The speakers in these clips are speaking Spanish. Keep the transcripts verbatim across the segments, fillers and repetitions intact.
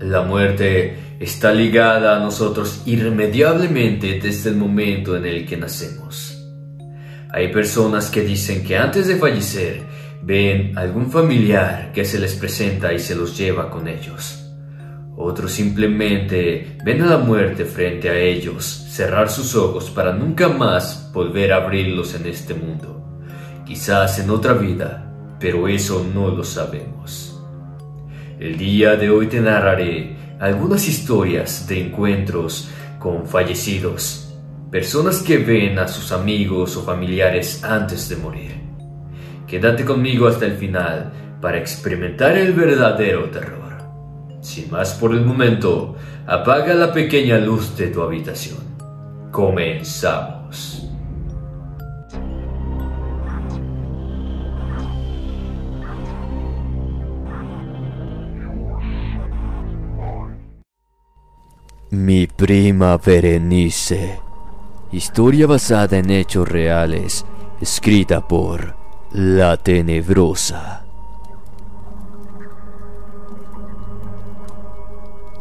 La muerte está ligada a nosotros irremediablemente desde el momento en el que nacemos. Hay personas que dicen que antes de fallecer ven algún familiar que se les presenta y se los lleva con ellos. Otros simplemente ven a la muerte frente a ellos, cerrar sus ojos para nunca más volver a abrirlos en este mundo. Quizás en otra vida, pero eso no lo sabemos. El día de hoy te narraré algunas historias de encuentros con fallecidos, personas que ven a sus amigos o familiares antes de morir. Quédate conmigo hasta el final para experimentar el verdadero terror. Sin más por el momento, apaga la pequeña luz de tu habitación. Comenzamos. Mi prima Berenice. Historia basada en hechos reales, escrita por La Tenebrosa.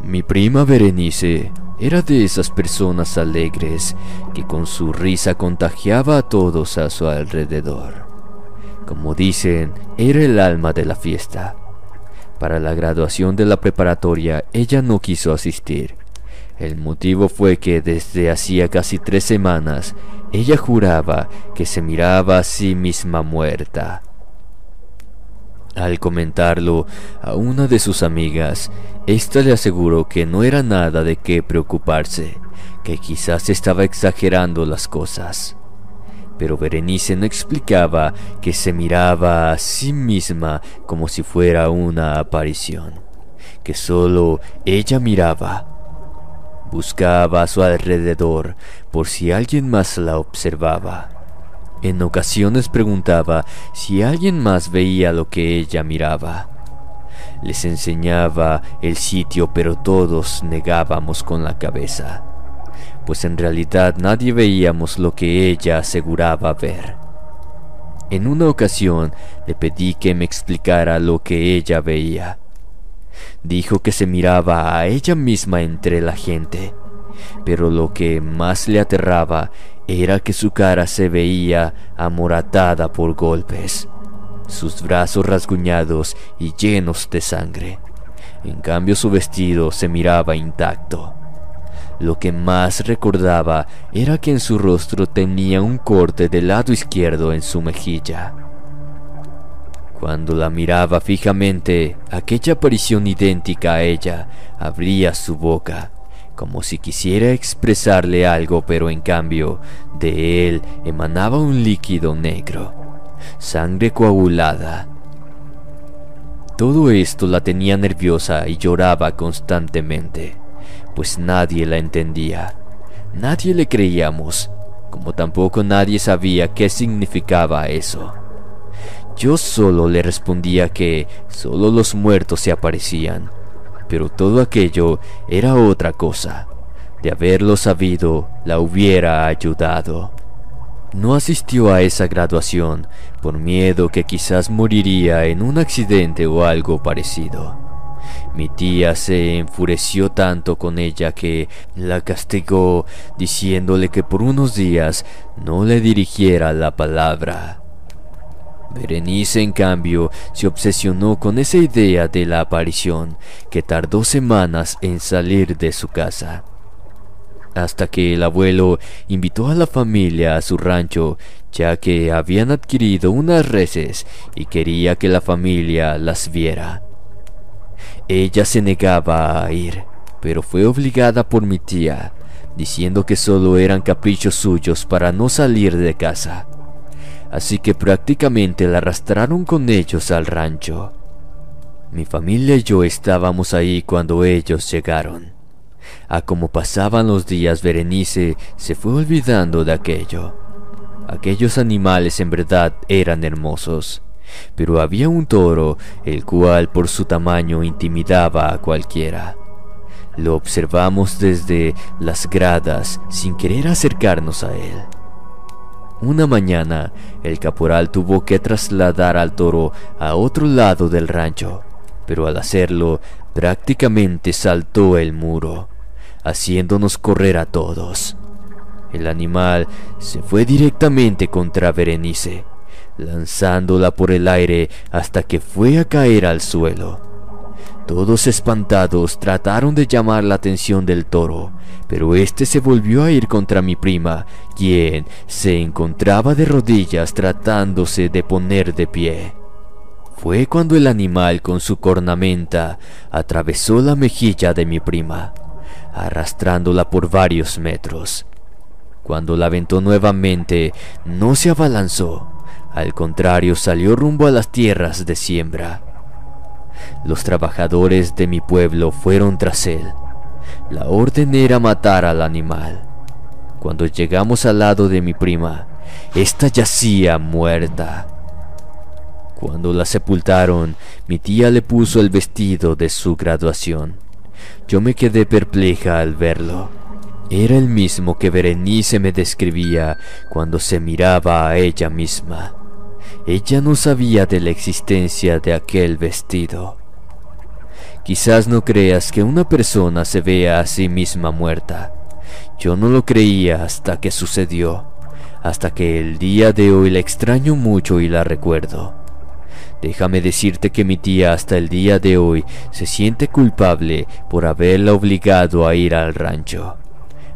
Mi prima Berenice era de esas personas alegres que con su risa contagiaba a todos a su alrededor. Como dicen, era el alma de la fiesta. Para la graduación de la preparatoria, ella no quiso asistir. El motivo fue que desde hacía casi tres semanas, ella juraba que se miraba a sí misma muerta. Al comentarlo a una de sus amigas, ésta le aseguró que no era nada de qué preocuparse, que quizás estaba exagerando las cosas. Pero Berenice no explicaba que se miraba a sí misma como si fuera una aparición, que solo ella miraba. Buscaba a su alrededor por si alguien más la observaba. En ocasiones preguntaba si alguien más veía lo que ella miraba. Les enseñaba el sitio, pero todos negábamos con la cabeza, pues en realidad nadie veíamos lo que ella aseguraba ver. En una ocasión le pedí que me explicara lo que ella veía. Dijo que se miraba a ella misma entre la gente, pero lo que más le aterraba era que su cara se veía amoratada por golpes, sus brazos rasguñados y llenos de sangre. En cambio, su vestido se miraba intacto. Lo que más recordaba era que en su rostro tenía un corte del lado izquierdo en su mejilla. Cuando la miraba fijamente, aquella aparición idéntica a ella abría su boca, como si quisiera expresarle algo, pero en cambio de él emanaba un líquido negro, sangre coagulada. Todo esto la tenía nerviosa y lloraba constantemente, pues nadie la entendía, nadie le creíamos, como tampoco nadie sabía qué significaba eso. Yo solo le respondía que solo los muertos se aparecían, pero todo aquello era otra cosa. De haberlo sabido, la hubiera ayudado. No asistió a esa graduación por miedo que quizás moriría en un accidente o algo parecido. Mi tía se enfureció tanto con ella que la castigó diciéndole que por unos días no le dirigiera la palabra. Berenice, en cambio, se obsesionó con esa idea de la aparición, que tardó semanas en salir de su casa, hasta que el abuelo invitó a la familia a su rancho, ya que habían adquirido unas reses y quería que la familia las viera. Ella se negaba a ir, pero fue obligada por mi tía, diciendo que solo eran caprichos suyos para no salir de casa. Así que prácticamente la arrastraron con ellos al rancho. Mi familia y yo estábamos ahí cuando ellos llegaron. A como pasaban los días, Berenice se fue olvidando de aquello. Aquellos animales en verdad eran hermosos, pero había un toro, el cual por su tamaño intimidaba a cualquiera. Lo observamos desde las gradas sin querer acercarnos a él. Una mañana, el caporal tuvo que trasladar al toro a otro lado del rancho, pero al hacerlo prácticamente saltó el muro, haciéndonos correr a todos. El animal se fue directamente contra Berenice, lanzándola por el aire hasta que fue a caer al suelo. Todos espantados trataron de llamar la atención del toro, pero este se volvió a ir contra mi prima, quien se encontraba de rodillas tratándose de poner de pie. Fue cuando el animal con su cornamenta atravesó la mejilla de mi prima, arrastrándola por varios metros. Cuando la aventó nuevamente, no se abalanzó, al contrario, salió rumbo a las tierras de siembra. Los trabajadores de mi pueblo fueron tras él. La orden era matar al animal. Cuando llegamos al lado de mi prima, ésta yacía muerta. Cuando la sepultaron, mi tía le puso el vestido de su graduación. Yo me quedé perpleja al verlo. Era el mismo que Berenice me describía cuando se miraba a ella misma. Ella no sabía de la existencia de aquel vestido. Quizás no creas que una persona se vea a sí misma muerta. Yo no lo creía hasta que sucedió, hasta que el día de hoy la extraño mucho y la recuerdo. Déjame decirte que mi tía hasta el día de hoy se siente culpable por haberla obligado a ir al rancho,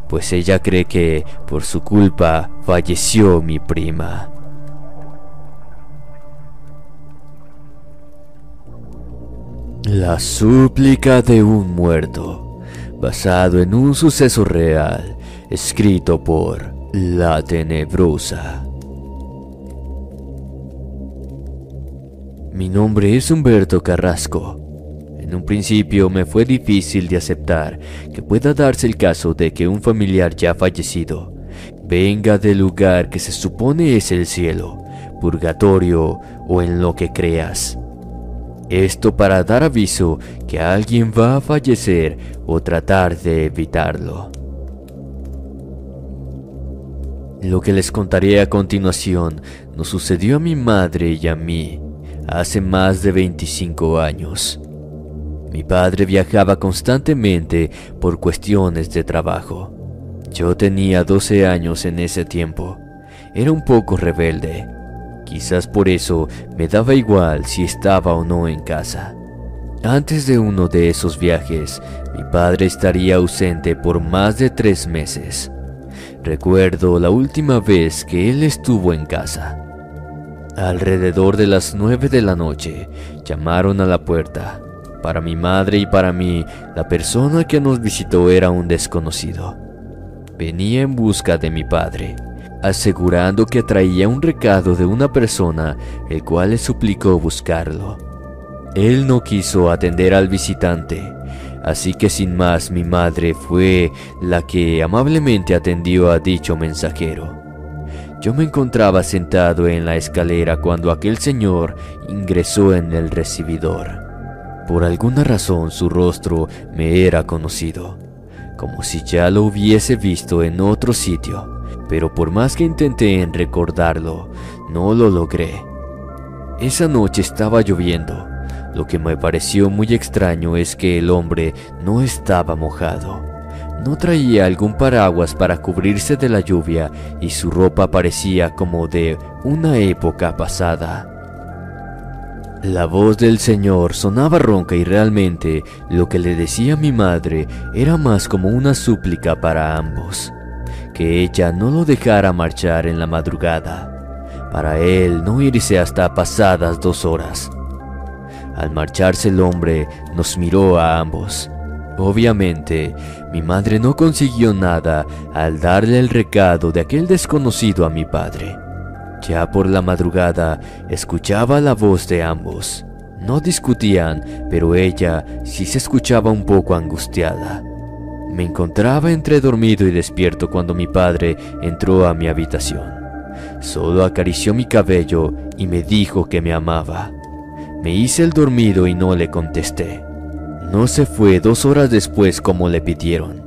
pues ella cree que por su culpa falleció mi prima. La súplica de un muerto, basado en un suceso real, escrito por La Tenebrosa. Mi nombre es Humberto Carrasco. En un principio me fue difícil de aceptar que pueda darse el caso de que un familiar ya fallecido venga del lugar que se supone es el cielo, purgatorio o en lo que creas. Esto para dar aviso que alguien va a fallecer o tratar de evitarlo. Lo que les contaré a continuación nos sucedió a mi madre y a mí hace más de veinticinco años. Mi padre viajaba constantemente por cuestiones de trabajo. Yo tenía doce años en ese tiempo. Era un poco rebelde. Quizás por eso me daba igual si estaba o no en casa. Antes de uno de esos viajes, mi padre estaría ausente por más de tres meses. Recuerdo la última vez que él estuvo en casa. Alrededor de las nueve de la noche, llamaron a la puerta. Para mi madre y para mí, la persona que nos visitó era un desconocido. Venía en busca de mi padre, asegurando que traía un recado de una persona, el cual le suplicó buscarlo. Él no quiso atender al visitante, así que sin más mi madre fue la que amablemente atendió a dicho mensajero. Yo me encontraba sentado en la escalera cuando aquel señor ingresó en el recibidor. Por alguna razón su rostro me era conocido, como si ya lo hubiese visto en otro sitio, pero por más que intenté en recordarlo, no lo logré. Esa noche estaba lloviendo. Lo que me pareció muy extraño es que el hombre no estaba mojado. No traía algún paraguas para cubrirse de la lluvia y su ropa parecía como de una época pasada. La voz del señor sonaba ronca y realmente lo que le decía mi madre era más como una súplica para ambos, que ella no lo dejara marchar en la madrugada, para él no irse hasta pasadas dos horas. Al marcharse el hombre nos miró a ambos. Obviamente, mi madre no consiguió nada al darle el recado de aquel desconocido a mi padre. Ya por la madrugada escuchaba la voz de ambos. No discutían, pero ella sí se escuchaba un poco angustiada. Me encontraba entre dormido y despierto cuando mi padre entró a mi habitación. Solo acarició mi cabello y me dijo que me amaba. Me hice el dormido y no le contesté. No se fue dos horas después como le pidieron.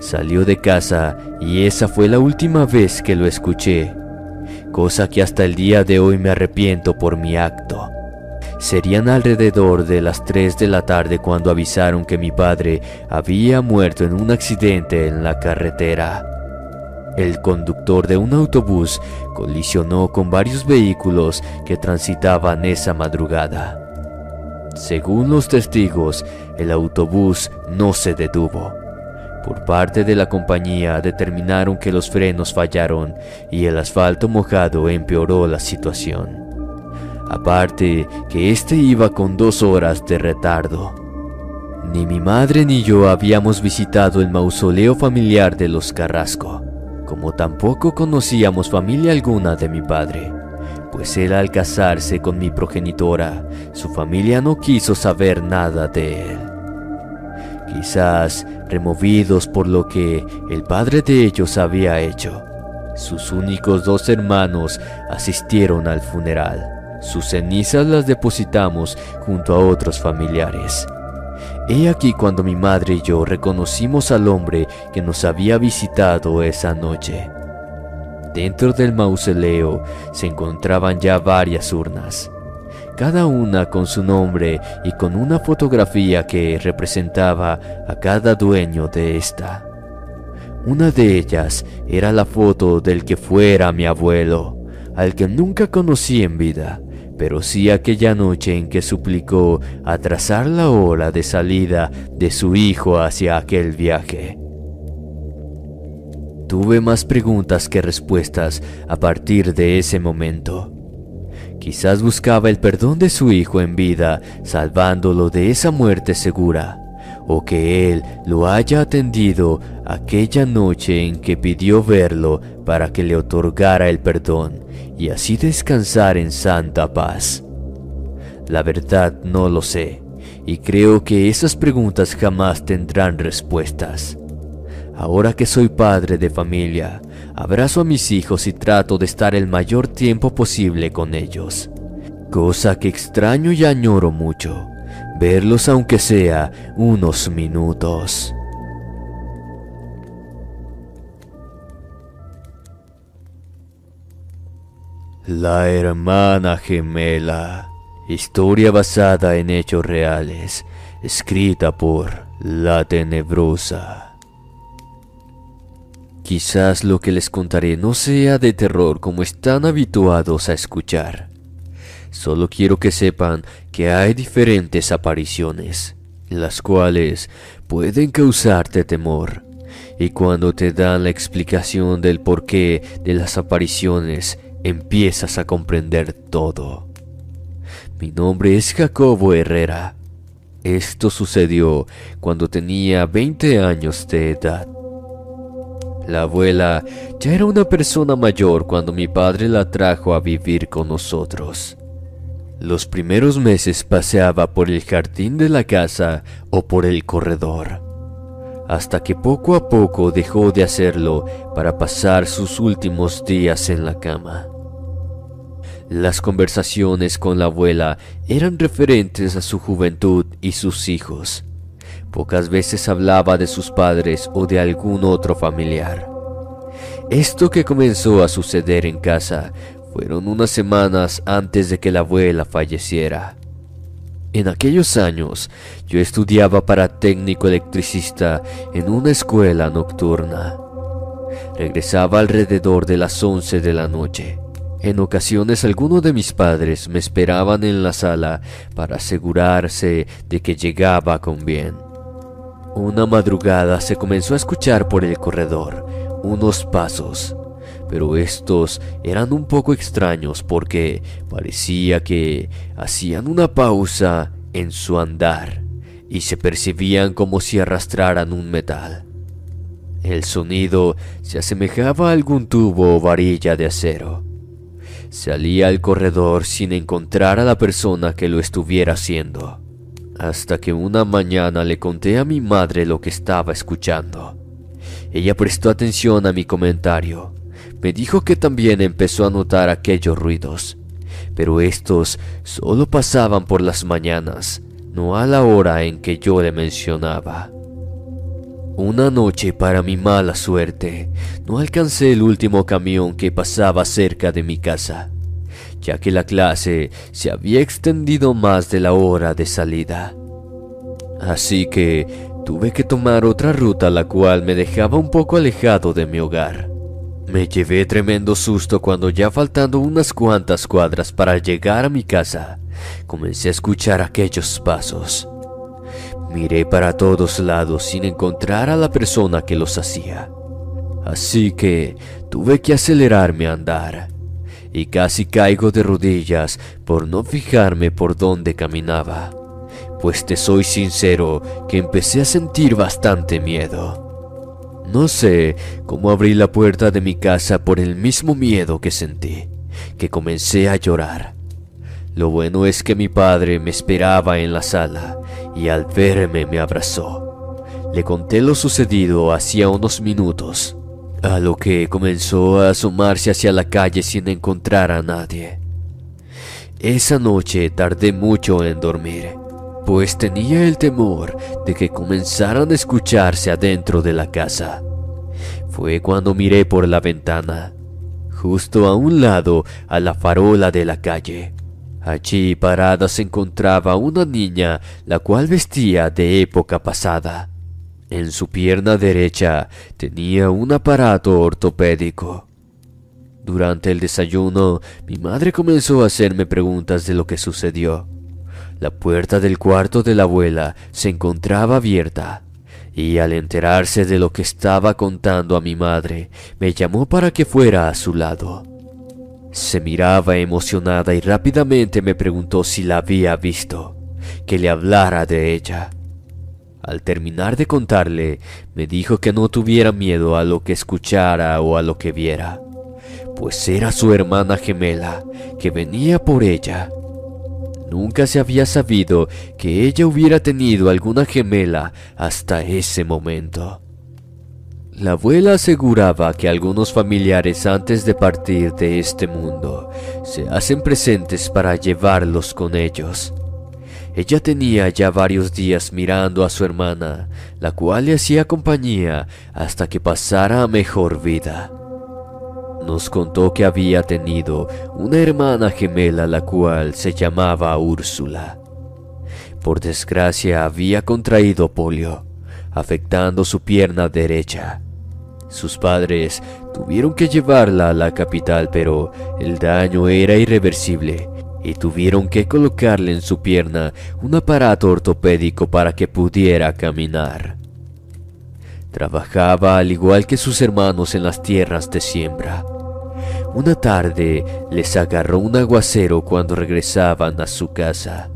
Salió de casa y esa fue la última vez que lo escuché, cosa que hasta el día de hoy me arrepiento por mi acto. Serían alrededor de las tres de la tarde cuando avisaron que mi padre había muerto en un accidente en la carretera. El conductor de un autobús colisionó con varios vehículos que transitaban esa madrugada. Según los testigos, el autobús no se detuvo. Por parte de la compañía determinaron que los frenos fallaron y el asfalto mojado empeoró la situación. Aparte que este iba con dos horas de retardo. Ni mi madre ni yo habíamos visitado el mausoleo familiar de los Carrasco, como tampoco conocíamos familia alguna de mi padre, pues él al casarse con mi progenitora, su familia no quiso saber nada de él. Quizás removidos por lo que el padre de ellos había hecho, sus únicos dos hermanos asistieron al funeral. Sus cenizas las depositamos junto a otros familiares. He aquí cuando mi madre y yo reconocimos al hombre que nos había visitado esa noche. Dentro del mausoleo se encontraban ya varias urnas, cada una con su nombre y con una fotografía que representaba a cada dueño de esta. Una de ellas era la foto del que fuera mi abuelo, al que nunca conocí en vida, pero sí aquella noche en que suplicó atrasar la hora de salida de su hijo hacia aquel viaje. Tuve más preguntas que respuestas a partir de ese momento. Quizás buscaba el perdón de su hijo en vida, salvándolo de esa muerte segura, o que él lo haya atendido aquella noche en que pidió verlo para que le otorgara el perdón y así descansar en santa paz. La verdad no lo sé, y creo que esas preguntas jamás tendrán respuestas. Ahora que soy padre de familia, abrazo a mis hijos y trato de estar el mayor tiempo posible con ellos, cosa que extraño y añoro mucho, verlos aunque sea unos minutos. La hermana gemela. Historia basada en hechos reales, escrita por La Tenebrosa. Quizás lo que les contaré no sea de terror como están habituados a escuchar. Solo quiero que sepan que hay diferentes apariciones, las cuales pueden causarte temor. Y cuando te dan la explicación del porqué de las apariciones, empiezas a comprender todo. Mi nombre es Jacobo Herrera. Esto sucedió cuando tenía veinte años de edad. La abuela ya era una persona mayor cuando mi padre la trajo a vivir con nosotros. Los primeros meses paseaba por el jardín de la casa o por el corredor, hasta que poco a poco dejó de hacerlo para pasar sus últimos días en la cama. Las conversaciones con la abuela eran referentes a su juventud y sus hijos. Pocas veces hablaba de sus padres o de algún otro familiar. Esto que comenzó a suceder en casa fueron unas semanas antes de que la abuela falleciera. En aquellos años, yo estudiaba para técnico electricista en una escuela nocturna. Regresaba alrededor de las once de la noche. En ocasiones algunos de mis padres me esperaban en la sala para asegurarse de que llegaba con bien. Una madrugada se comenzó a escuchar por el corredor unos pasos, pero estos eran un poco extraños porque parecía que hacían una pausa en su andar y se percibían como si arrastraran un metal. El sonido se asemejaba a algún tubo o varilla de acero. Salía al corredor sin encontrar a la persona que lo estuviera haciendo, hasta que una mañana le conté a mi madre lo que estaba escuchando. Ella prestó atención a mi comentario. Me dijo que también empezó a notar aquellos ruidos, pero estos solo pasaban por las mañanas, no a la hora en que yo le mencionaba. Una noche, para mi mala suerte, no alcancé el último camión que pasaba cerca de mi casa. ya que la clase se había extendido más de la hora de salida. Así que tuve que tomar otra ruta, la cual me dejaba un poco alejado de mi hogar. Me llevé tremendo susto cuando, ya faltando unas cuantas cuadras para llegar a mi casa, comencé a escuchar aquellos pasos. Miré para todos lados sin encontrar a la persona que los hacía, así que tuve que acelerarme a andar, y casi caigo de rodillas por no fijarme por dónde caminaba, pues te soy sincero que empecé a sentir bastante miedo. No sé cómo abrí la puerta de mi casa por el mismo miedo que sentí, que comencé a llorar. Lo bueno es que mi padre me esperaba en la sala y al verme me abrazó. Le conté lo sucedido hacía unos minutos, a lo que comenzó a asomarse hacia la calle sin encontrar a nadie. Esa noche tardé mucho en dormir, pues tenía el temor de que comenzaran a escucharse adentro de la casa. Fue cuando miré por la ventana, justo a un lado a la farola de la calle. Allí parada se encontraba una niña, la cual vestía de época pasada. En su pierna derecha tenía un aparato ortopédico. Durante el desayuno, mi madre comenzó a hacerme preguntas de lo que sucedió. La puerta del cuarto de la abuela se encontraba abierta, y al enterarse de lo que estaba contando a mi madre, me llamó para que fuera a su lado. Se miraba emocionada y rápidamente me preguntó si la había visto, que le hablara de ella. Al terminar de contarle, me dijo que no tuviera miedo a lo que escuchara o a lo que viera, pues era su hermana gemela que venía por ella. Nunca se había sabido que ella hubiera tenido alguna gemela hasta ese momento. La abuela aseguraba que algunos familiares antes de partir de este mundo se hacen presentes para llevarlos con ellos. Ella tenía ya varios días mirando a su hermana, la cual le hacía compañía hasta que pasara a mejor vida. Nos contó que había tenido una hermana gemela, la cual se llamaba Úrsula. Por desgracia, había contraído polio, afectando su pierna derecha. Sus padres tuvieron que llevarla a la capital, pero el daño era irreversible, y tuvieron que colocarle en su pierna un aparato ortopédico para que pudiera caminar. Trabajaba al igual que sus hermanos en las tierras de siembra. Una tarde les agarró un aguacero cuando regresaban a su casa.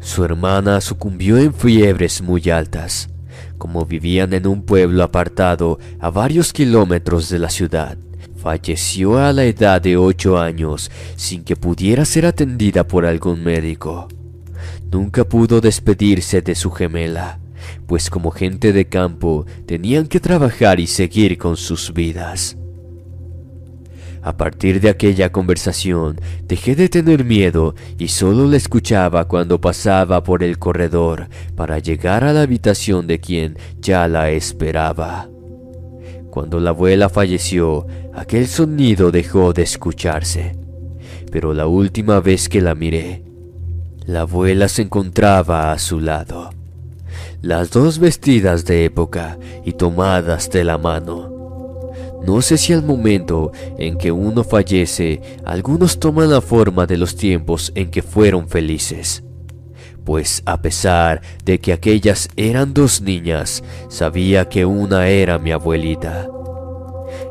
Su hermana sucumbió en fiebres muy altas. Como vivían en un pueblo apartado a varios kilómetros de la ciudad, falleció a la edad de ocho años sin que pudiera ser atendida por algún médico. Nunca pudo despedirse de su gemela, pues como gente de campo tenían que trabajar y seguir con sus vidas. A partir de aquella conversación, dejé de tener miedo y solo la escuchaba cuando pasaba por el corredor para llegar a la habitación de quien ya la esperaba. Cuando la abuela falleció, aquel sonido dejó de escucharse, pero la última vez que la miré, la abuela se encontraba a su lado, las dos vestidas de época y tomadas de la mano. No sé si al momento en que uno fallece, algunos toman la forma de los tiempos en que fueron felices, pues a pesar de que aquellas eran dos niñas, sabía que una era mi abuelita.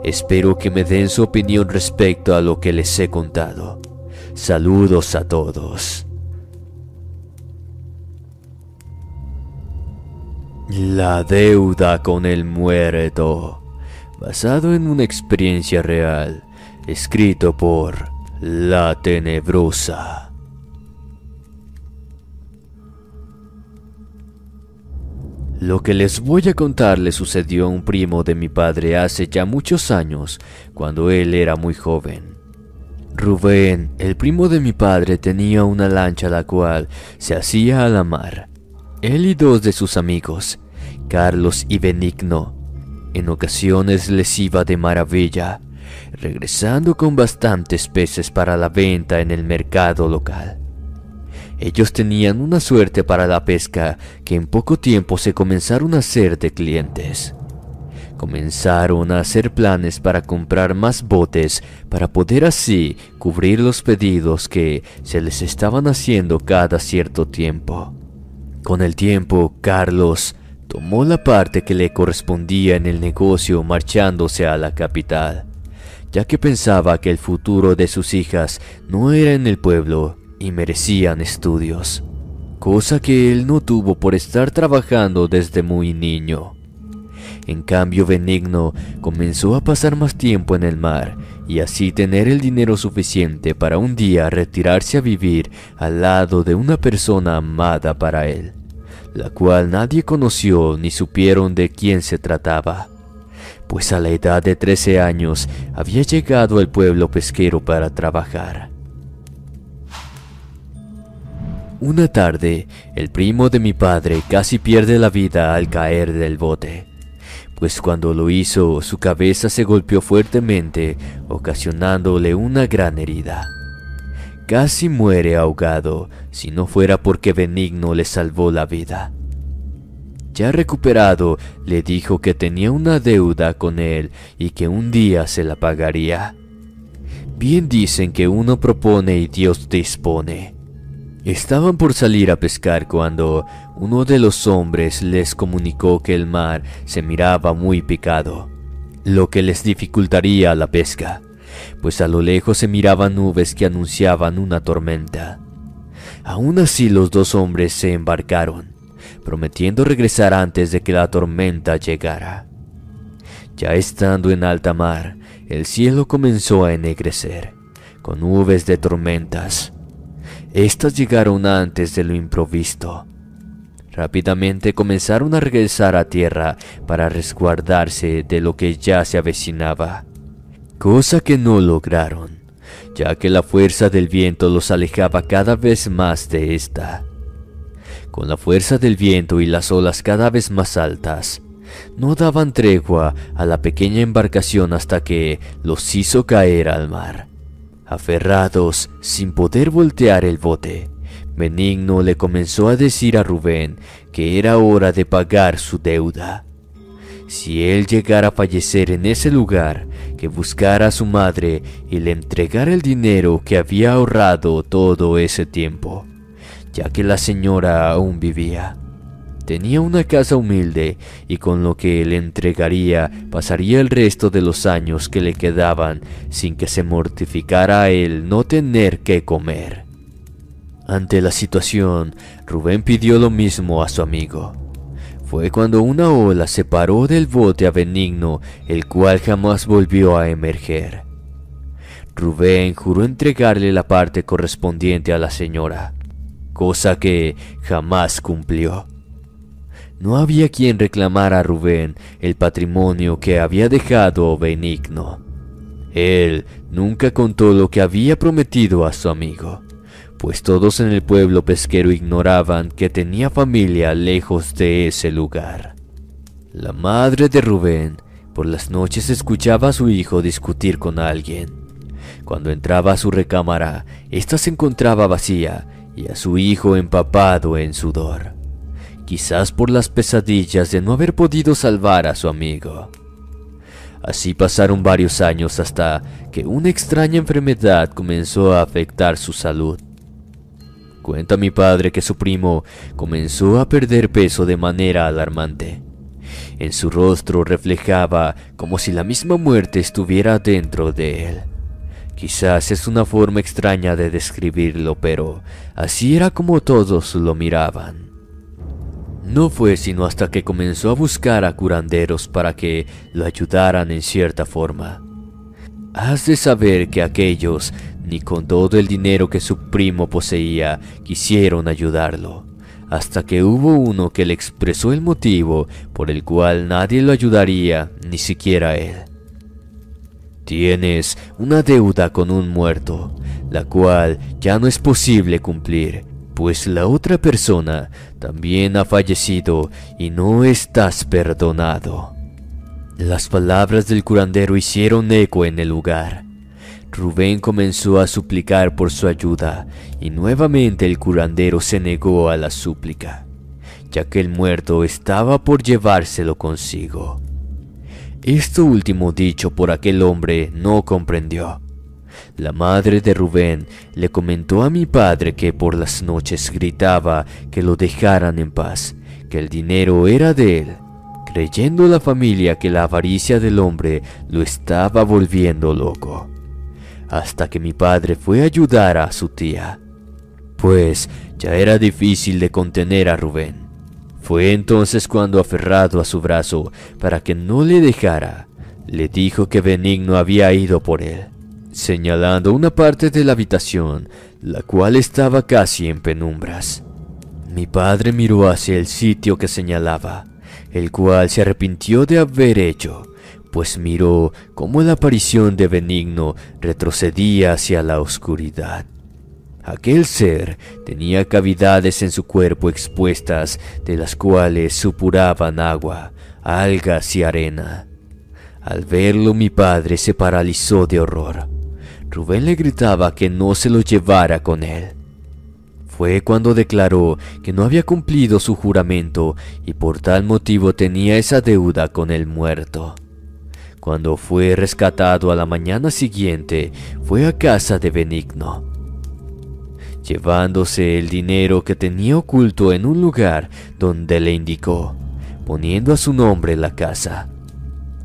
Espero que me den su opinión respecto a lo que les he contado. Saludos a todos. La deuda con el muerto. Basado en una experiencia real, escrito por La Tenebrosa. Lo que les voy a contar le sucedió a un primo de mi padre hace ya muchos años, cuando él era muy joven. Rubén, el primo de mi padre, tenía una lancha la cual se hacía a la mar. Él y dos de sus amigos, Carlos y Benigno, en ocasiones les iba de maravilla, regresando con bastantes peces para la venta en el mercado local. Ellos tenían una suerte para la pesca que en poco tiempo se comenzaron a hacer de clientes. Comenzaron a hacer planes para comprar más botes para poder así cubrir los pedidos que se les estaban haciendo cada cierto tiempo. Con el tiempo, Carlos tomó la parte que le correspondía en el negocio marchándose a la capital, ya que pensaba que el futuro de sus hijas no era en el pueblo y merecían estudios, cosa que él no tuvo por estar trabajando desde muy niño. En cambio, Benigno comenzó a pasar más tiempo en el mar y así tener el dinero suficiente para un día retirarse a vivir al lado de una persona amada para él, la cual nadie conoció ni supieron de quién se trataba, pues a la edad de trece años había llegado al pueblo pesquero para trabajar. Una tarde, el primo de mi padre casi pierde la vida al caer del bote, pues cuando lo hizo, su cabeza se golpeó fuertemente, ocasionándole una gran herida. Casi muere ahogado, si no fuera porque Benigno le salvó la vida. Ya recuperado, le dijo que tenía una deuda con él y que un día se la pagaría. Bien dicen que uno propone y Dios dispone. Estaban por salir a pescar cuando uno de los hombres les comunicó que el mar se miraba muy picado, lo que les dificultaría la pesca, pues a lo lejos se miraban nubes que anunciaban una tormenta. Aún así, los dos hombres se embarcaron, prometiendo regresar antes de que la tormenta llegara. Ya estando en alta mar, el cielo comenzó a ennegrecer, con nubes de tormentas. Estas llegaron antes de lo improvisto. Rápidamente comenzaron a regresar a tierra para resguardarse de lo que ya se avecinaba, cosa que no lograron, ya que la fuerza del viento los alejaba cada vez más de esta. Con la fuerza del viento y las olas cada vez más altas, no daban tregua a la pequeña embarcación hasta que los hizo caer al mar. Aferrados, sin poder voltear el bote, Benigno le comenzó a decir a Rubén que era hora de pagar su deuda. Si él llegara a fallecer en ese lugar, que buscara a su madre y le entregara el dinero que había ahorrado todo ese tiempo, ya que la señora aún vivía. Tenía una casa humilde y con lo que le entregaría pasaría el resto de los años que le quedaban sin que se mortificara a él no tener que comer. Ante la situación, Rubén pidió lo mismo a su amigo. Fue cuando una ola separó del bote a Benigno, el cual jamás volvió a emerger. Rubén juró entregarle la parte correspondiente a la señora, cosa que jamás cumplió. No había quien reclamara a Rubén el patrimonio que había dejado Benigno. Él nunca contó lo que había prometido a su amigo, pues todos en el pueblo pesquero ignoraban que tenía familia lejos de ese lugar. La madre de Rubén por las noches escuchaba a su hijo discutir con alguien. Cuando entraba a su recámara, ésta se encontraba vacía y a su hijo empapado en sudor, quizás por las pesadillas de no haber podido salvar a su amigo. Así pasaron varios años hasta que una extraña enfermedad comenzó a afectar su salud. Cuenta mi padre que su primo comenzó a perder peso de manera alarmante. En su rostro reflejaba como si la misma muerte estuviera dentro de él. Quizás es una forma extraña de describirlo, pero así era como todos lo miraban. No fue sino hasta que comenzó a buscar a curanderos para que lo ayudaran en cierta forma. Has de saber que aquellos, ni con todo el dinero que su primo poseía, quisieron ayudarlo, hasta que hubo uno que le expresó el motivo por el cual nadie lo ayudaría, ni siquiera él. Tienes una deuda con un muerto, la cual ya no es posible cumplir, pues la otra persona también ha fallecido y no estás perdonado. Las palabras del curandero hicieron eco en el lugar. Rubén comenzó a suplicar por su ayuda y nuevamente el curandero se negó a la súplica, ya que el muerto estaba por llevárselo consigo. Esto último dicho por aquel hombre no comprendió. La madre de Rubén le comentó a mi padre que por las noches gritaba que lo dejaran en paz, que el dinero era de él, creyendo la familia que la avaricia del hombre lo estaba volviendo loco. Hasta que mi padre fue a ayudar a su tía, pues ya era difícil de contener a Rubén. Fue entonces cuando, aferrado a su brazo para que no le dejara, le dijo que Benigno había ido por él, señalando una parte de la habitación, la cual estaba casi en penumbras. Mi padre miró hacia el sitio que señalaba, el cual se arrepintió de haber hecho, pues miró cómo la aparición de Benigno retrocedía hacia la oscuridad. Aquel ser tenía cavidades en su cuerpo expuestas, de las cuales supuraban agua, algas y arena. Al verlo, mi padre se paralizó de horror. Rubén le gritaba que no se lo llevara con él. Fue cuando declaró que no había cumplido su juramento y por tal motivo tenía esa deuda con el muerto. Cuando fue rescatado a la mañana siguiente, fue a casa de Benigno, llevándose el dinero que tenía oculto en un lugar donde le indicó, poniendo a su nombre la casa.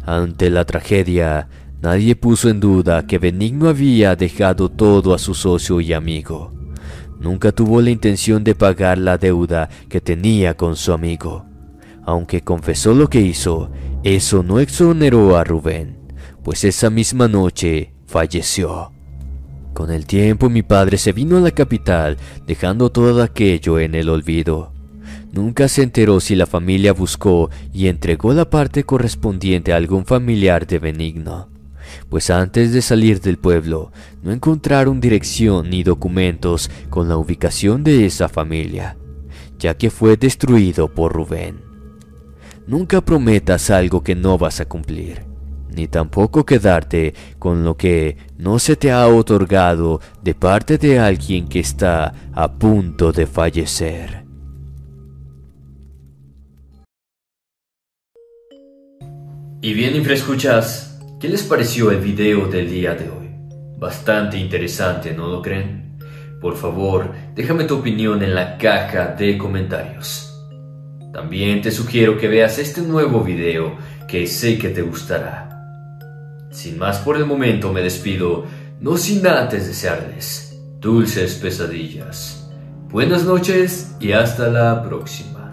Ante la tragedia, nadie puso en duda que Benigno había dejado todo a su socio y amigo. Nunca tuvo la intención de pagar la deuda que tenía con su amigo. Aunque confesó lo que hizo, eso no exoneró a Rubén, pues esa misma noche falleció. Con el tiempo mi padre se vino a la capital, dejando todo aquello en el olvido. Nunca se enteró si la familia buscó y entregó la parte correspondiente a algún familiar de Benigno, pues antes de salir del pueblo no encontraron dirección ni documentos con la ubicación de esa familia, ya que fue destruido por Rubén. Nunca prometas algo que no vas a cumplir, ni tampoco quedarte con lo que no se te ha otorgado de parte de alguien que está a punto de fallecer. Y bien, infraescuchas, ¿qué les pareció el video del día de hoy? Bastante interesante, ¿no lo creen? Por favor, déjame tu opinión en la caja de comentarios. También te sugiero que veas este nuevo video que sé que te gustará. Sin más por el momento me despido, no sin antes desearles dulces pesadillas. Buenas noches y hasta la próxima.